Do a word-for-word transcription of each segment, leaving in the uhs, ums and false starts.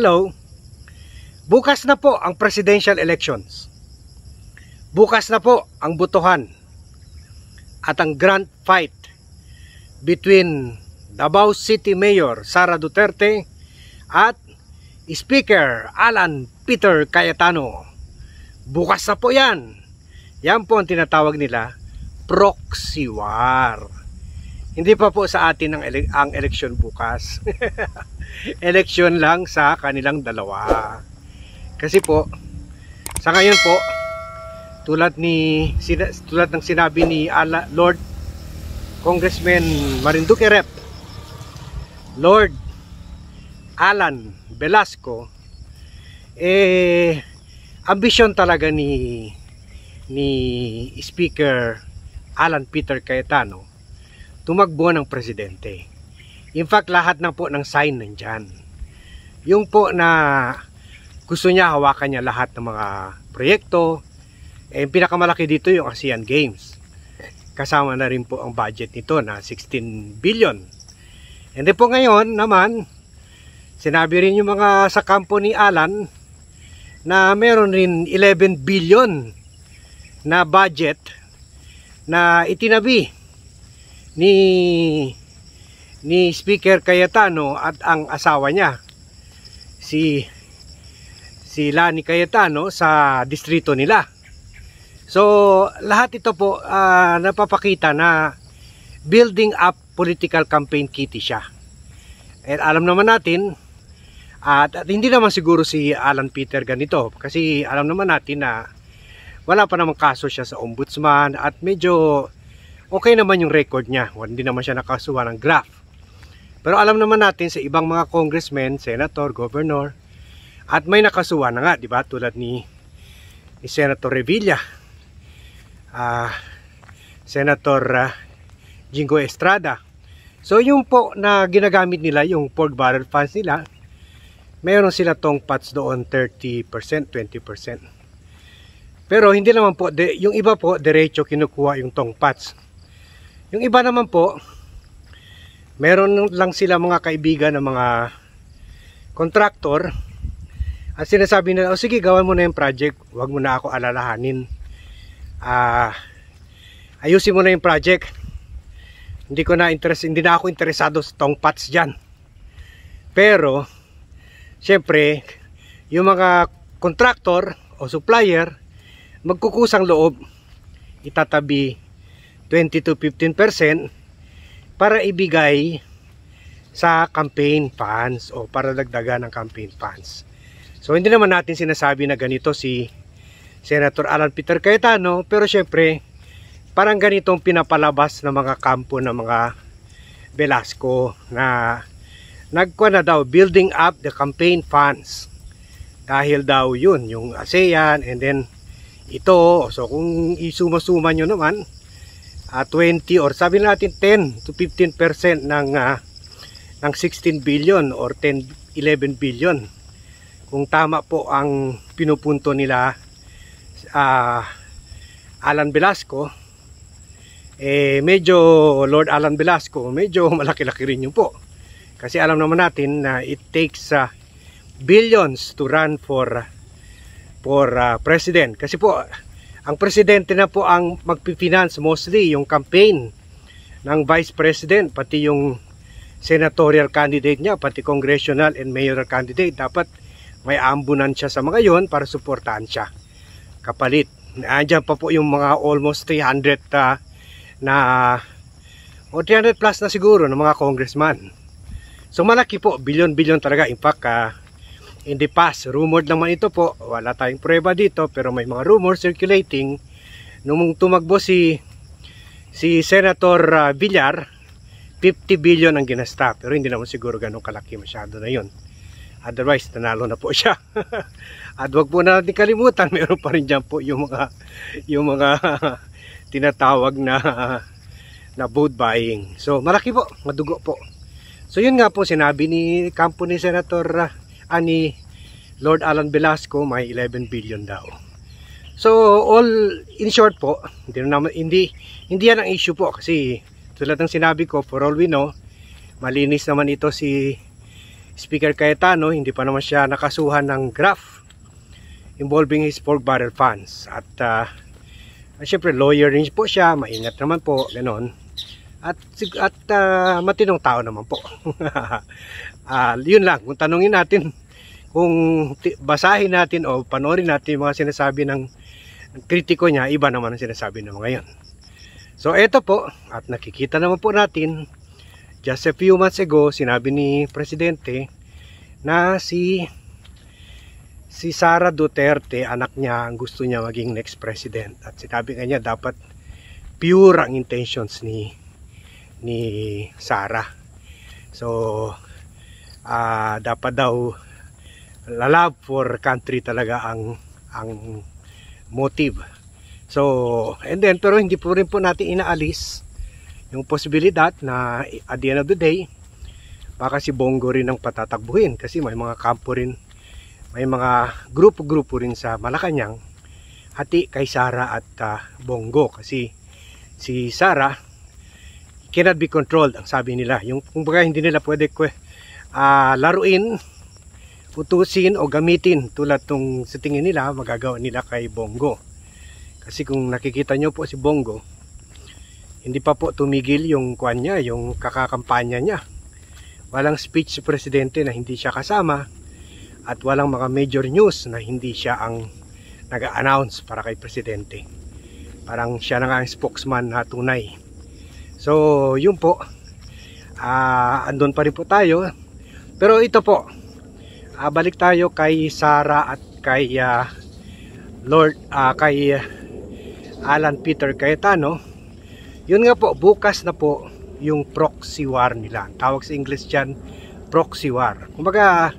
Hello. Bukas na po ang presidential elections. Bukas na po ang botohan at ang grand fight between Davao City Mayor Sara Duterte at Speaker Alan Peter Cayetano. Bukas na po yan. Yan po ang tinatawag nila proxy war. Hindi pa po sa atin ang, ele ang election bukas. Election lang sa kanilang dalawa. Kasi po, sa ngayon po, tulad ni tulad ng sinabi ni Allan Lord Congressman Marinduque Rep Lord Allan Velasco, eh ambisyon talaga ni ni Speaker Alan Peter Cayetano tumakbo ng presidente. In fact, lahat na po ng sign nandyan. Yung po na gusto niya, hawakan niya lahat ng mga proyekto. Eh, yung pinakamalaki dito yung ASEAN Games. Kasama na rin po ang budget nito na sixteen billion. And then po ngayon naman, sinabi rin yung mga sa kampo ni Alan na meron rin eleven billion na budget na itinabi ni ni Speaker Cayetano at ang asawa niya, si si Lani Cayetano, sa distrito nila. So lahat ito po uh, napapakita na building up political campaign kitty siya. At alam naman natin at, at hindi naman siguro si Alan Peter ganito, kasi alam naman natin na wala pa namang kaso siya sa ombudsman at medyo okay naman yung record niya. Hindi naman siya nakasuhan ng graft. Pero alam naman natin sa ibang mga congressmen, senator, governor, at may nakasuhan na nga, di ba? Tulad ni, ni Senator Revilla, uh, Senator uh, Jinggoy Estrada. So yung po na ginagamit nila, yung pork barrel funds nila, mayroon sila tong pots doon, thirty percent, twenty percent. Pero hindi naman po, de, yung iba po, derecho kinukuha yung tong pots. Yung iba naman po, meron lang sila mga kaibigan ng mga contractor. At sinasabi nila, o sige, gawin mo na yung project, huwag mo na ako alalahanin. Uh, ayusin mo na yung project. Hindi ko na interest, hindi na ako interesado sa tong pots dyan. Pero, siyempre, yung mga contractor o supplier, magkukusang loob, itatabi twenty to fifteen percent para ibigay sa campaign funds o para dagdagan ng campaign funds. So hindi naman natin sinasabi na ganito si Senator Alan Peter Cayetano, pero syempre parang ganitong pinapalabas ng mga kampo ng mga Velasco na nagkuha na daw, building up the campaign funds. Dahil daw yun, yung ASEAN and then ito, so kung isuma-suma nyo naman, uh, twenty or sabi natin ten to fifteen percent ng, uh, ng sixteen billion or ten, eleven billion. Kung tama po ang pinupunto nila uh, Alan Velasco, eh medyo Lord Alan Velasco, medyo malaki-laki rin yun po. Kasi alam naman natin na it takes uh, billions to run for for uh, president. Kasi po, ang presidente na po ang magpifinance mostly yung campaign ng vice president, pati yung senatorial candidate niya, pati congressional and mayoral candidate. Dapat may ambunan siya sa mga yon para suportahan siya. Kapalit, andyan pa po yung mga almost three hundred uh, na o three hundred plus na siguro ng mga congressman. So malaki po, billion-billion talaga. In fact, uh, in the past, rumored naman ito po. Wala tayong prueba dito, pero may mga rumor circulating. Nung tumagbo si si Senator uh, Villar, fifty billion ang ginasta. Pero hindi naman siguro ganun kalaki, masyado na yun. Otherwise, nanalo na po siya. At wag po na natin kalimutan, meron pa rin dyan po yung mga, yung mga tinatawag na, na vote buying. So, malaki po, madugo po. So, yun nga po, sinabi ni kampo ni Senator, ah, ni Lord Alan Velasco, may eleven billion daw. So, all in short po, hindi, naman, hindi, hindi yan ang issue po. Kasi, tulad ng sinabi ko, for all we know, malinis naman ito si Speaker Cayetano, hindi pa naman siya nakasuhan ng graft involving his pork barrel funds. At uh, siyempre lawyer rin po siya, maingat naman po, ganon. At, at uh, matinong tao naman po. uh, Yun lang, kung tanungin natin, kung basahin natin o panoorin natin mga sinasabi ng kritiko niya, iba naman ang sinasabi naman ngayon. So eto po, at nakikita naman po natin, just a few months ago, sinabi ni Presidente na si si Sara Duterte, anak niya, ang gusto niya maging next President. At sinabi nga niya, dapat pure ang intentions ni ni Sara. So uh, dapat daw love for country talaga ang ang motive. So and then pero hindi po rin po natin inaalis yung posibilidad na at the end of the day baka si Bongo rin ang patatakbuhin, kasi may mga kampo rin, may mga grupo-grupo rin sa Malacanang hati kay Sara at uh, Bongo, kasi si Sara cannot be controlled, ang sabi nila. Yung kumbaga hindi nila pwede uh, laruin, utusin o gamitin tulad tong sa tingin nila magagawa nila kay Bongo. Kasi kung nakikita nyo po si Bongo, hindi pa po tumigil yung kuan niya, yung kakakampanya niya. Walang speech sa presidente na hindi siya kasama, at walang mga major news na hindi siya ang nag-announce para kay presidente. Parang siya na nga ang spokesman na tunay. So yun po, uh, andun pa rin po tayo. Pero ito po, uh, balik tayo kay Sara at kay uh, Lord uh, kay uh, Alan Peter Cayetano. Yun nga po, bukas na po yung proxy war nila. Tawag sa English dyan, proxy war. Kumbaga,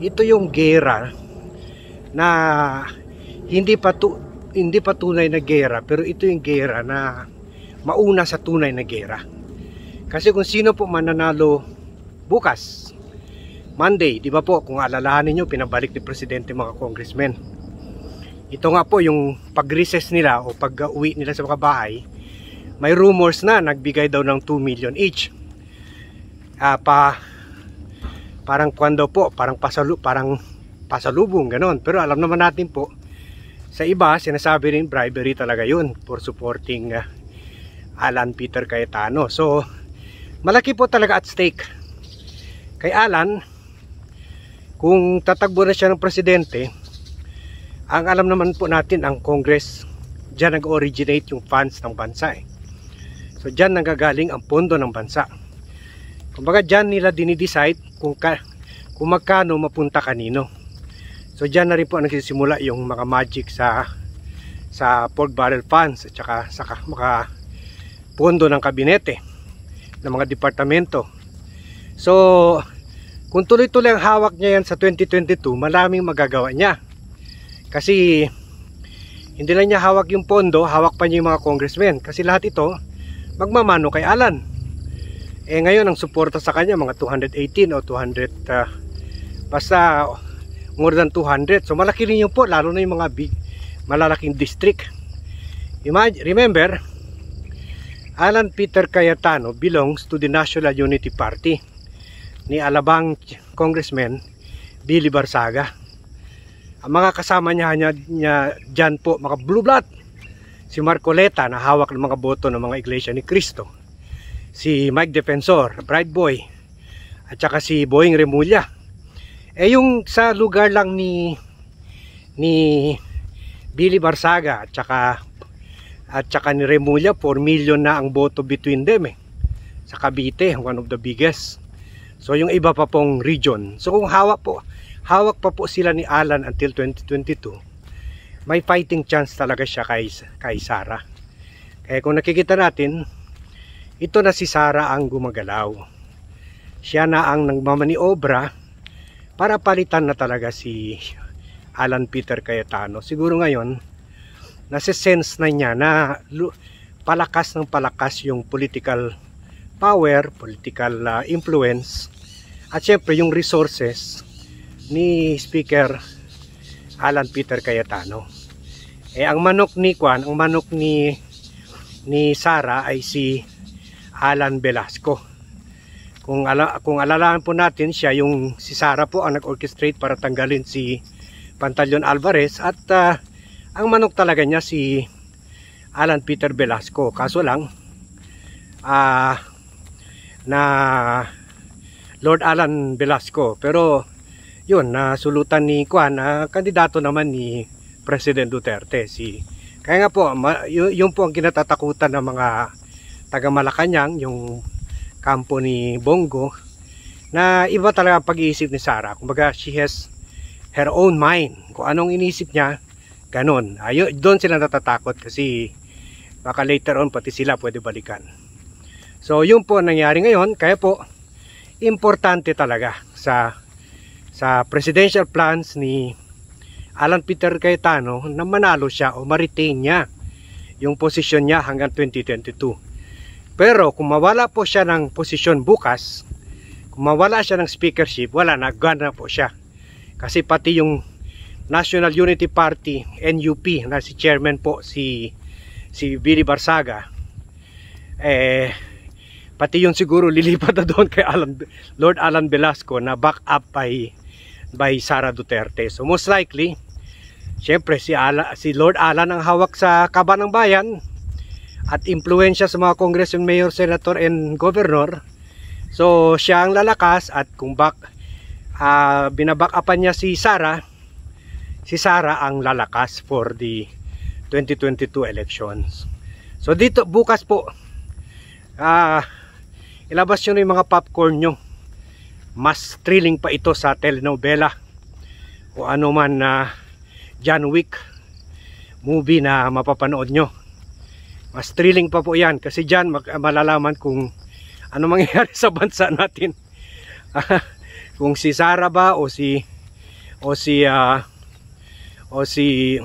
ito yung gera na hindi pa tu hindi pa tunay na gera, pero ito yung gera na mauna sa tunay na gera. Kasi kung sino po mananalo bukas, Monday, di ba po, kung alalahanin nyo, pinabalik ni Presidente mga congressmen. Ito nga po yung pag-recess nila o pag-uwi nila sa mga bahay, may rumors na nagbigay daw ng two million each. Uh, pa, parang kwando po, parang, pasalu, parang pasalubong, ganon. Pero alam naman natin po, sa iba, sinasabi rin bribery talaga yun for supporting uh, Alan Peter Cayetano. So malaki po talaga at stake kay Alan. Kung tatakbo na siya ng presidente, ang alam naman po natin, ang Congress, diyan nag-originate yung funds ng bansa eh. So diyan nanggagaling ang pondo ng bansa. Kumbaga diyan nila dinidecide kung, ka, kung magkano mapunta kanino. So diyan na rin po nagsisimula yung mga magic sa sa pork barrel funds at saka sa mga pondo ng kabinete, ng mga departamento. So kung tuloy-tuloy ang hawak niya yan sa twenty twenty-two, maraming magagawa niya. Kasi hindi lang niya hawak yung pondo, hawak pa niya yung mga congressmen. Kasi lahat ito magmamano kay Alan. Eh ngayon ang suporta sa kanya mga two hundred eighteen o two hundred, uh, basta more than two hundred. So malaki rin yun po, lalo na yung mga big, malalaking district. Imagine, remember, Alan Peter Cayetano belongs to the National Unity Party ni Alabang Congressman Billy Barzaga. Ang mga kasama niya, niya, niya dyan po, mga blue blood, si Marcoleta na hawak ng mga boto ng mga Iglesia ni Cristo, si Mike Defensor, Bright Boy, at saka si Boying Remulla. Eh yung sa lugar lang ni ni Billy Barzaga at saka At saka ni Remulla, four million na ang boto between them eh. Sa Cavite, one of the biggest. So yung iba pa pong region. So kung hawak po, hawak pa po sila ni Alan until twenty twenty-two, may fighting chance talaga siya kay, kay Sara. Kaya kung nakikita natin, ito na si Sara ang gumagalaw. Siya na ang nagmamaniobra para palitan na talaga si Alan Peter Cayetano. Siguro ngayon, nasi-sense na niya na palakas ng palakas yung political power, political uh, influence, at syempre yung resources ni Speaker Alan Peter Cayetano. Eh ang manok ni Kwan, ang manok ni ni Sara ay si Allan Velasco. Kung, ala, kung alalaan po natin, siya yung si Sara po ang nag-orchestrate para tanggalin si Pantaleon Alvarez at uh, ang manok talaga niya si Alan Peter Velasco. Kaso lang, uh, na Lord Allan Velasco. Pero yun, nasulutan uh, ni Juan, uh, kandidato naman ni President Duterte. Si, kaya nga po, ma, yun, yun po ang kinatatakutan ng mga taga Malacanang, yung kampo ni Bongo, na iba talaga pag-iisip ni Sara. Kumbaga, she has her own mind. Kung anong inisip niya, ganun. Ayun, doon sila natatakot kasi baka later on pati sila pwede balikan. So, yun po nangyari ngayon. Kaya po, importante talaga sa sa presidential plans ni Alan Peter Cayetano na manalo siya o ma-retain niya yung posisyon niya hanggang twenty twenty-two. Pero kung mawala po siya ng posisyon bukas, kung mawala siya ng speakership, wala na, gana po siya. Kasi pati yung National Unity Party, N U P, na si chairman po si si Billy Barzaga, eh, pati yung siguro lilipat na doon kay Alan, Lord Allan Velasco na back up by, by Sara Duterte. So most likely, syempre si, Ala, si Lord Allan ang hawak sa kaba ng bayan at impluensya sa mga congressman, mayor, senator, and governor. So siya ang lalakas at kung back, uh, binabackupan niya si Sara, si Sara ang lalakas for the twenty twenty-two elections. So dito bukas po, uh, ilabas nyo na yung mga popcorn nyo. Mas thrilling pa ito sa telenovela o ano man na uh, John Wick movie na mapapanood nyo. Mas thrilling pa po yan kasi dyan malalaman kung ano mangyayari sa bansa natin. Kung si Sara ba o si o si uh, o si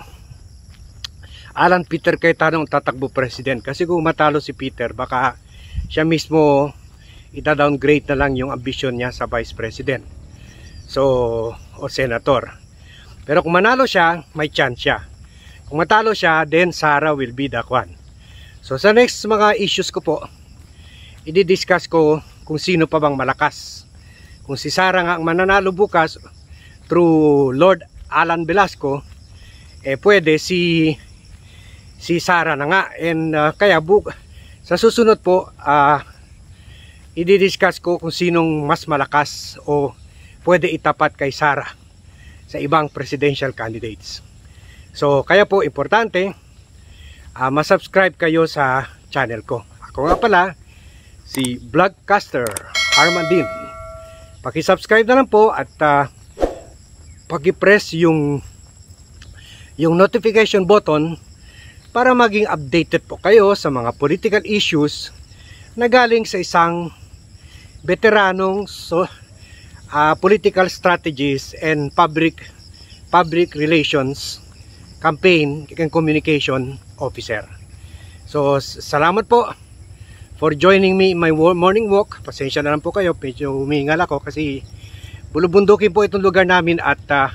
Alan Peter Cayetano ang tatakbo president. Kasi kung matalo si Peter, baka siya mismo ita-downgrade na lang yung ambisyon niya sa vice president. So, o senator. Pero kung manalo siya, may chance siya. Kung matalo siya, then Sara will be the one. So sa next mga issues ko po, i-discuss ko kung sino pa bang malakas. Kung si Sara nga ang mananalo bukas through Lord Allan Velasco, eh pwede si si Sara na nga. And uh, kaya bu sa susunod po, uh, i-discuss ko kung sinong mas malakas o pwede itapat kay Sara sa ibang presidential candidates. So kaya po importante, Uh, masubscribe kayo sa channel ko. Ako nga pala, si Vlogcaster Armand Dean. Paki-subscribe na lang po at uh, paki-press yung yung notification button para maging updated po kayo sa mga political issues na galing sa isang veteranong so, uh, political strategies and public public relations campaign and communication officer. So salamat po for joining me in my morning walk. Pasensya na lang po kayo, medyo humihingal ako kasi bulubundukin po itong lugar namin at uh,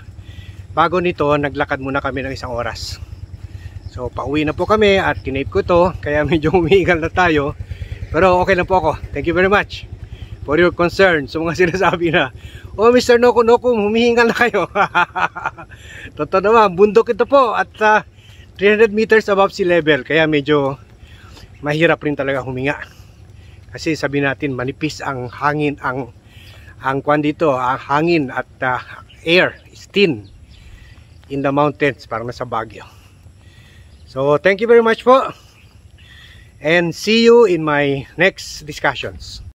bago nito naglakad muna kami ng isang oras. So pauwi na po kami at kinape ko to kaya medyo humihingal na tayo, pero okay lang po ako. Thank you very much for your concern sa so, mga sinasabi na, oh Mister Noko Noko, humihingal na kayo. Totoo naman, bundok ito po at uh, three hundred meters above sea level, kaya medyo mahirap rin talaga huminga kasi sabi natin manipis ang hangin, ang ang kwan dito, ang hangin at uh, air is thin in the mountains, parang nasa Baguio. So thank you very much po and see you in my next discussions.